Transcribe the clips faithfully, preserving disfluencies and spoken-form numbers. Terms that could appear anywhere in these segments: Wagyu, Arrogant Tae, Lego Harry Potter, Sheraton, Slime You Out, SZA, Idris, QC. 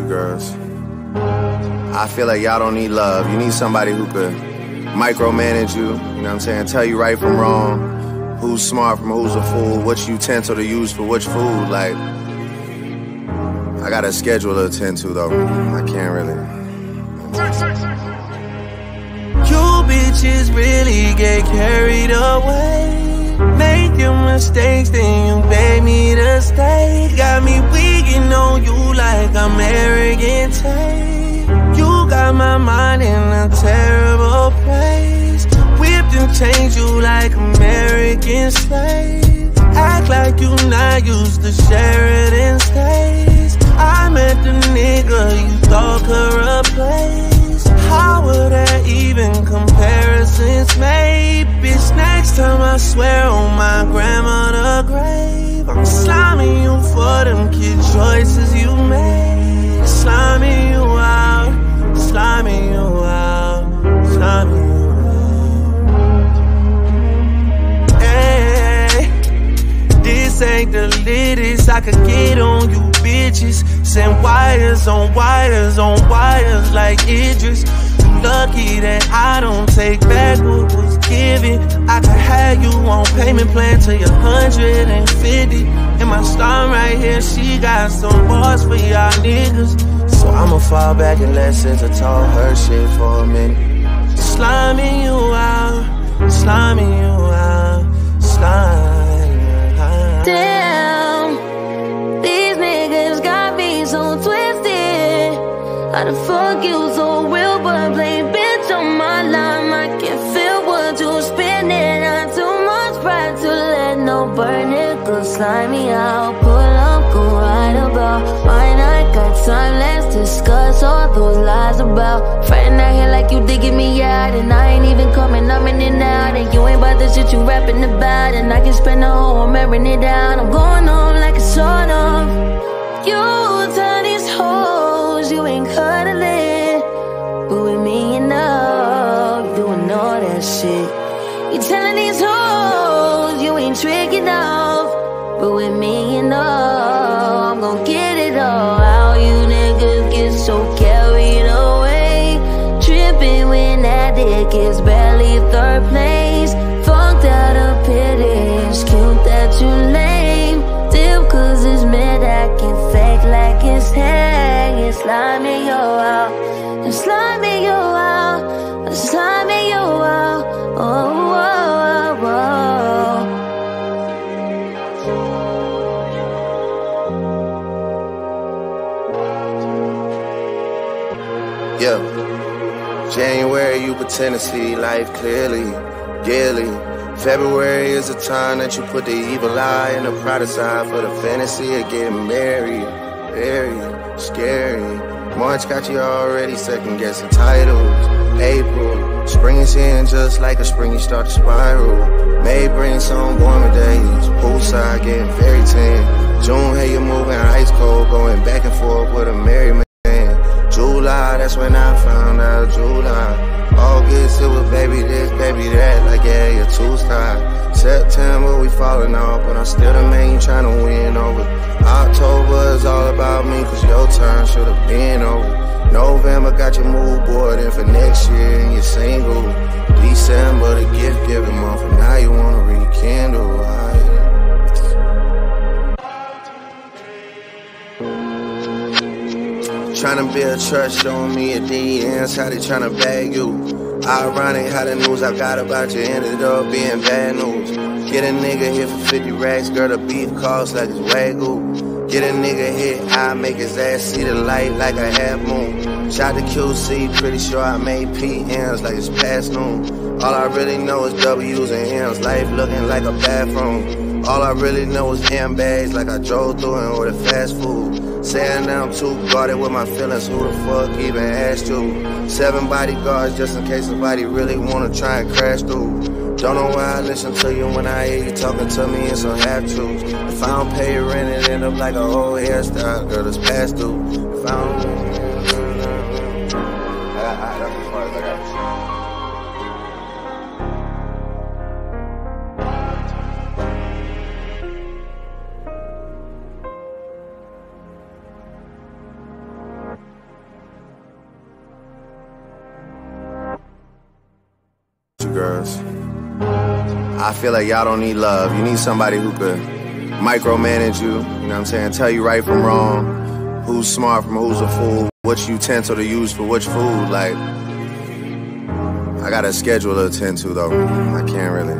you girls. I feel like y'all don't need love. You need somebody who could micromanage you, you know what I'm saying? Tell you right from wrong, who's smart from who's a fool, which utensil to use for which food. Like, I got a schedule to attend to, though. I can't really. Bitches really get carried away, making mistakes, then you beg me to stay. Got me wigging on you like I'm Arrogant Tae. You got my mind in a terrible place. Whipped and changed you like American slaves. Act like you not used to Sheraton stays. I met the nigga you thought could replace. How would I even comparisons made? Bitch, next time I swear on my grandmother's grave, I'm sliming you for them kid choices you made. Sliming you out, sliming you out, sliming you out. Hey, this ain't the latest I could get on you bitches. Send wires on wires on wires like Idris. Lucky that I don't take back what was given. I could have you on payment plan till you're one hundred fifty. And my star right here, she got some bars for y'all niggas. So I'ma fall back and let S Z A talk her shit for a minute. Sliming you out, sliming you out, sliming you out. Damn, these niggas got me so twisted. How the fuck you so weird? Slime me out, pull up, go right about. Why not? Got time, let's discuss all those lies about. Frightened out here like you digging me out, and I ain't even coming, I'm in and out. And you ain't about the shit you rapping about, and I can spend the whole wearing it down. I'm going on like a sort of. You turn these hoes, you ain't cuddling, but with me and up, doing all that shit. You telling these hoes, you ain't tricking off, but with me, you know, I'm gon' get it all. How you niggas get so carried away, trippin' when that dick is barely third place. Fucked out of pity, it's cute that you lame. Dip cause it's mid, I can fake like it's hangin'. Slime me, yo, out, and slime me, yo, out, and slime me, yo, out, oh, oh, oh, oh. Yeah, January you pretend to see life clearly, yearly. February is the time that you put the evil eye and the pride aside for the fantasy of getting married. Very scary. March got you already second guessing titles. April, spring is here and just like a spring you start to spiral. May brings some warmer days, poolside getting very tan. June, hey, you're moving ice cold, going back and forth with a merry man. July, that's when I found out, July. August, it was baby this, baby that, like yeah, you're two-star. September, we falling off, but I'm still the man you tryna win over. October is all about me, cause your time should've been over. November, got your mood board in for next year, and you're single. December, the gift-giving month, and now you wanna rekindle, right? Tryna build trust, showing me your D Ms, how they tryna bag you. Ironic how the news I got about you ended up being bad news. Get a nigga hit for fifty racks, girl, the beef costs like it's Wagyu. Get a nigga hit, I make his ass see the light like a half moon. Shot to Q C, pretty sure I made P Ms like it's past noon. All I really know is W's and M's, life looking like a bathroom. All I really know is M bags like I drove through and ordered fast food. Saying that I'm too guarded with my feelings, who the fuck even asked you? Seven bodyguards just in case somebody really wanna try and crash through. Don't know why I listen to you when I hear you talking to me in some half-truths. If I don't pay rent, it end up like a whole hairstyle, girl, it's past due. If I don't... I got, I got the part, I got the You girls, I feel like y'all don't need love. You need somebody who could micromanage you, you know what I'm saying? Tell you right from wrong, who's smart from who's a fool, which utensil to use for which food. Like, I got a schedule to attend to though. I can't really.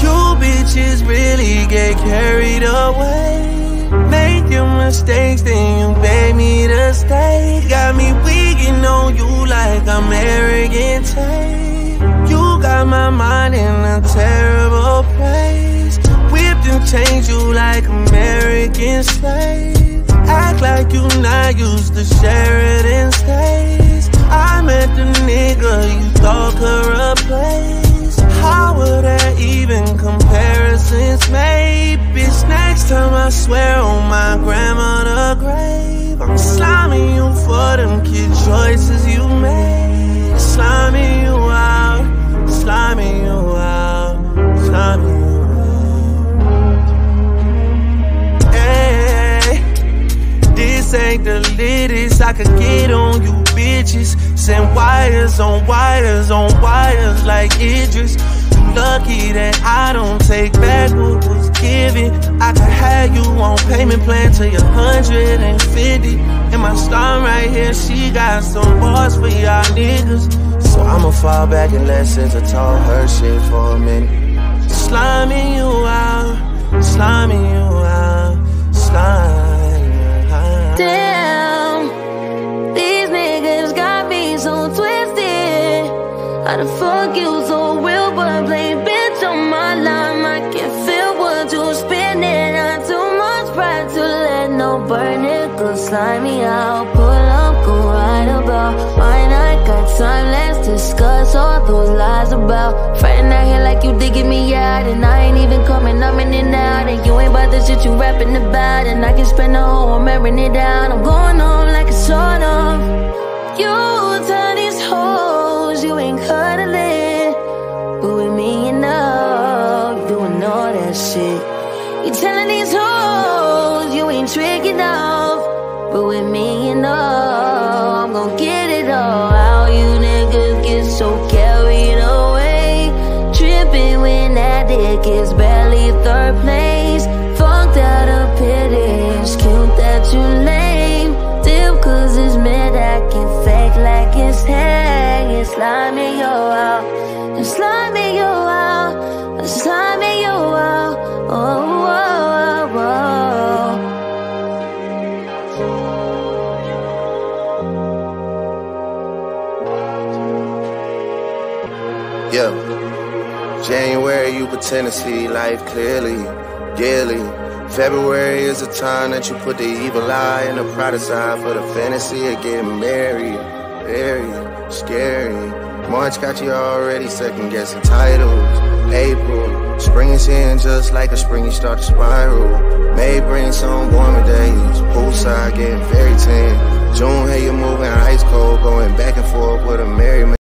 You bitches really get carried away, making mistakes, then you beg me to stay. Got me wigging on you like I'm Arrogant Tae. You got my mind in a terrible place. Whipped and changed you like American slaves. Act like you not used to Sheraton stays. I met the nigga you thought could replace. How would I even comparisons made? Bitch, next time I swear on my grandmother grave, I'm slamming you for them kid choices you made. Slamming you out, slamming you out, slamming you out. This ain't the latest, I could get on you bitches. Send wires on wires on wires like Idris. You lucky that I don't take back what was given. I could have you on payment plan till you're one hundred fifty. And my star right here, she got some bars for y'all niggas. So I'ma fall back and let S Z A talk her shit for a minute. Sliming you out, sliming you out, slime. Damn, these niggas got me so twisted. I done fuck you so real, but play bitch on my line. I can feel what you spinning. I too much pride to let no burn it. Go slide me out, pull up, go right about. Why not got time? Let's discuss all those lies about. Fretting out here like you digging me out, and I ain't even coming. I'm in and out, and you ain't about the shit you rapping about. And I can spend the whole I'm wearing it down. I'm going on like a short off. You turn these hoes, you ain't cuddling, but with me and up, doing all that shit. You telling these hoes, you ain't tricking off, but with me and up, I'm gon' get it all. How you niggas get so carried away, tripping when that dick is barely third place. Fucked out of pity. It's cute that you lame, dip cause it's mad. I can fake like it's hanging. Slime me you out, and slime me you out, and slime me you out. Oh, oh, oh, oh. Yeah, January you pretend to see life clearly, daily. February is the time that you put the evil eye and the pride aside for the fantasy of getting married. Very scary. March got you already second guessing titles. April, spring is here and just like a spring you start to spiral. May brings some warmer days. Poolside getting very tan. June, hey, you're moving ice cold, going back and forth with a merry man.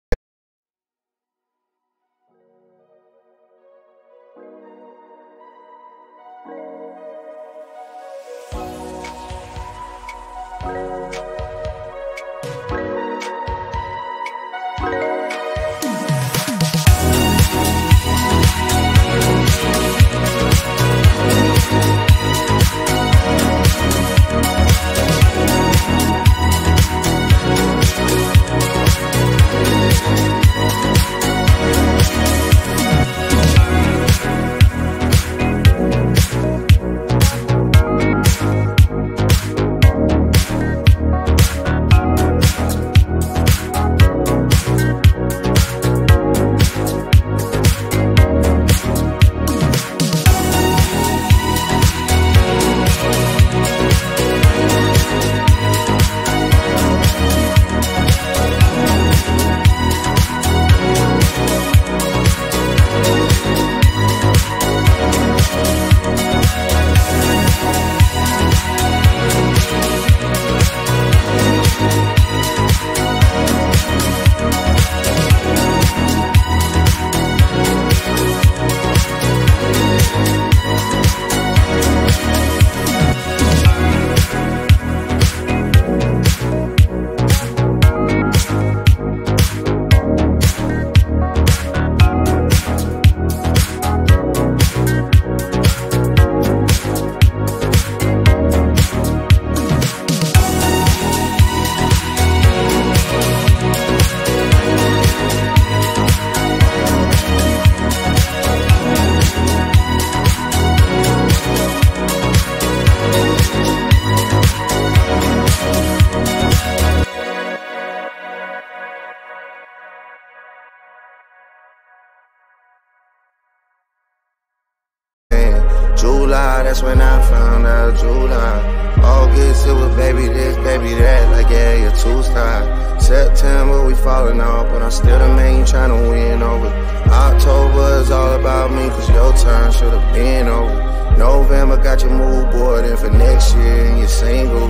July, July. August, it was baby this, baby that, like yeah, you're two-star. September, we falling off, but I'm still the main trying to win over. October is all about me, cause your turn should've been over. November, got your mood board, and for next year, and you're single.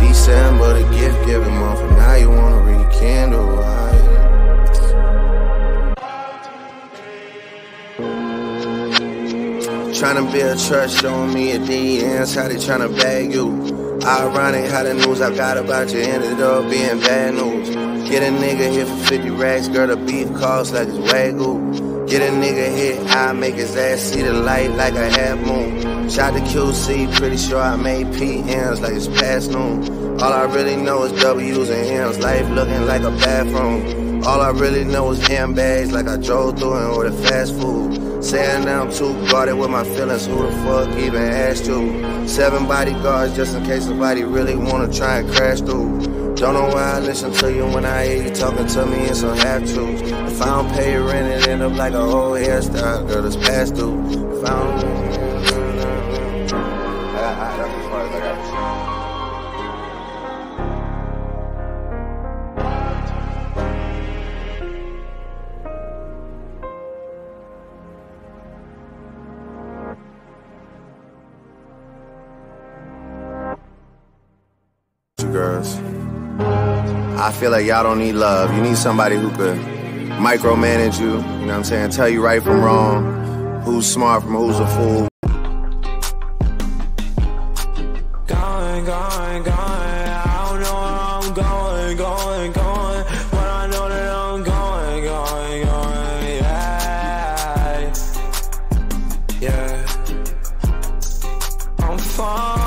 December, the gift-giving month, and now you wanna rekindle, right? Tryna build trust, showing me at the ends how they tryna bag you. Ironic how the news I got about you ended up being bad news. Get a nigga hit for fifty racks, girl, the beef costs like it's Wagyu. Get a nigga hit, I make his ass see the light like a half moon. Shot to Q C, pretty sure I made P Ms like it's past noon. All I really know is W's and M's, life looking like a bathroom. All I really know is M bags like I drove through and ordered fast food. Saying that I'm too guarded with my feelings, who the fuck even asked you? Seven bodyguards just in case somebody really wanna try and crash through. Don't know why I listen to you when I hear you talking to me in some half-truths. If I don't pay your rent, it end up like a whole hairstyle, girl, it's past due. If I don't... I got, I got this part, I got this part. Girls, I feel like y'all don't need love. You need somebody who could micromanage you, you know what I'm saying? Tell you right from wrong, who's smart from who's a fool. Going, going, going. I don't know where I'm going, going, going. But I know that I'm going, going, going. Yeah, yeah. I'm fine.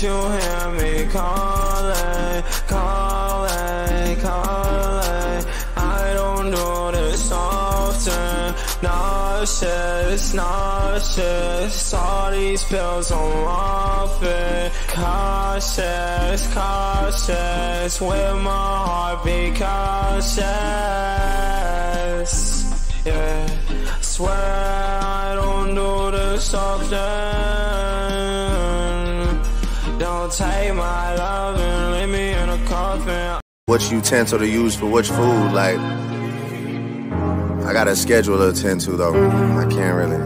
You hear me calling, calling, calling. I don't do this often. Nauseous, nauseous. All these pills on often. Cautious, cautious. With my heart be cautious. Yeah. I swear I don't do this often. Don't take my love and leave me in a coffin. What utensil to use for which food, like I got a schedule to attend to though. I can't really.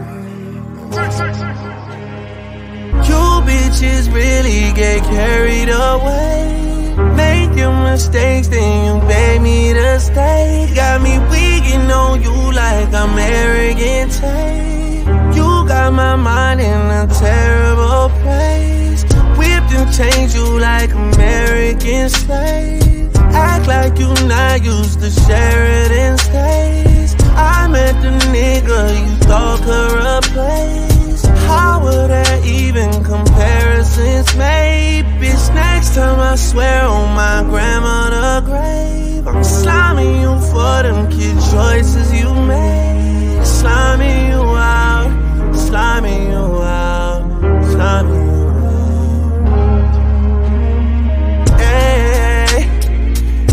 You bitches really get carried away. Making mistakes, then you beg me to stay. Got me wigging on you like I'm arrogant Tae. You got my mind in a terrible place. Change you like American slaves. Act like you not used to Sheraton stays. I met the nigga, you thought her a place. How were there even comparisons made? Bitch, next time I swear on my grandmother's grave, I'm slamming you for them kid choices you made. Slamming you out, slamming you out, slamming you out.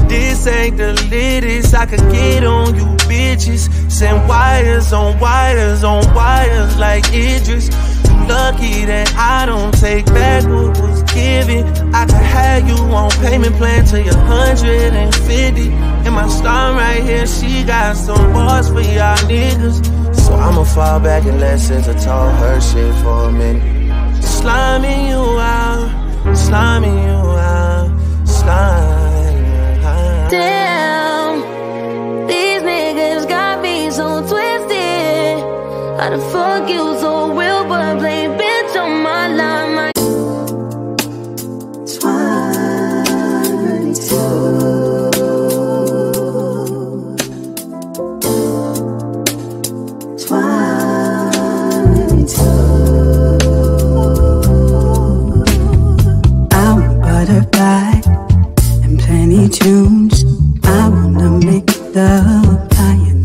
This ain't the latest I could get on you bitches. Send wires on wires on wires like Idris. You lucky that I don't take back what was given. I could have you on payment plan till you're one hundred fifty. And my star right here, she got some bars for y'all niggas. So I'ma fall back unless SZA told her shit for a minute. Sliming you out, sliming you out, slime. Damn, these niggas got me so twisted. How the fuck you so real but play bitch on my line, my twenty-two. I'm butterfly and plenty tunes. I wanna make love, I am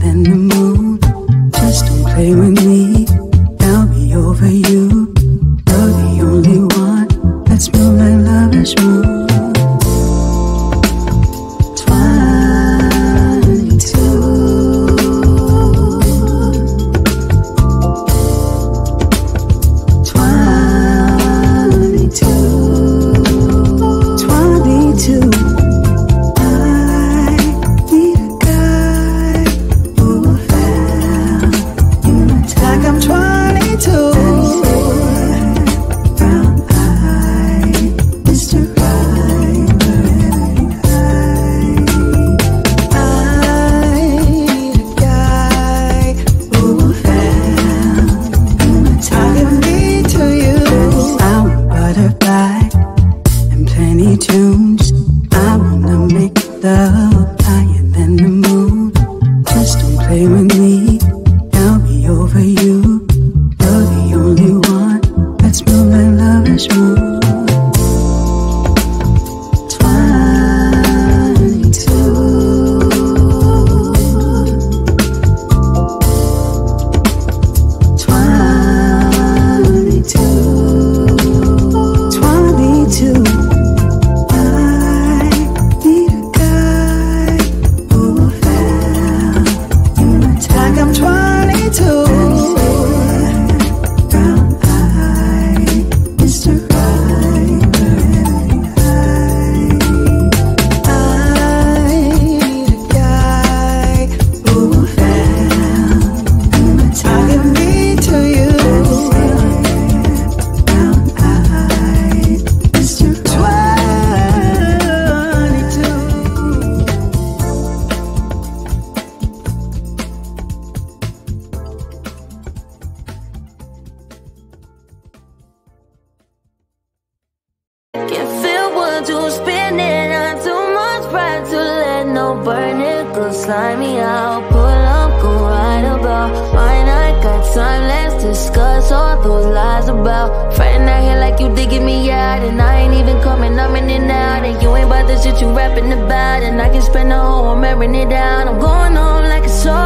Can't feel what you're spinning. I'm too much pride to let no burn it. Go slide me out, pull up, go right about. Why not? Got time, let's discuss all those lies about. Friend out here like you digging me out, and I ain't even coming, I'm in and out. And you ain't about the shit you rapping about, and I can spend the whole, I'm airing it out. I'm going home like a soul.